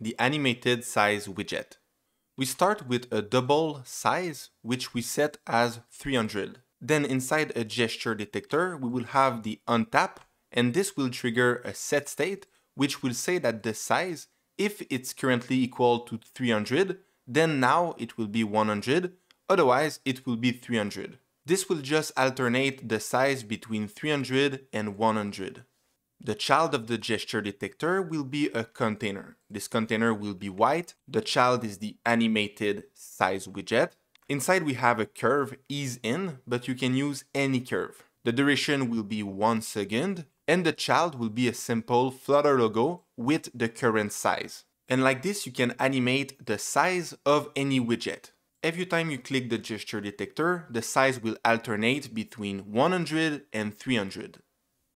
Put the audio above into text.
the animated size widget. We start with a double size, which we set as 300. Then inside a gesture detector, we will have the untap, and this will trigger a set state, which will say that the size, if it's currently equal to 300, then now it will be 100, otherwise it will be 300. This will just alternate the size between 300 and 100. The child of the gesture detector will be a container. This container will be white. The child is the animated size widget. Inside we have a curve ease in, but you can use any curve. The duration will be 1 second, and the child will be a simple Flutter logo with the current size. And like this, you can animate the size of any widget. Every time you click the gesture detector, the size will alternate between 100 and 300.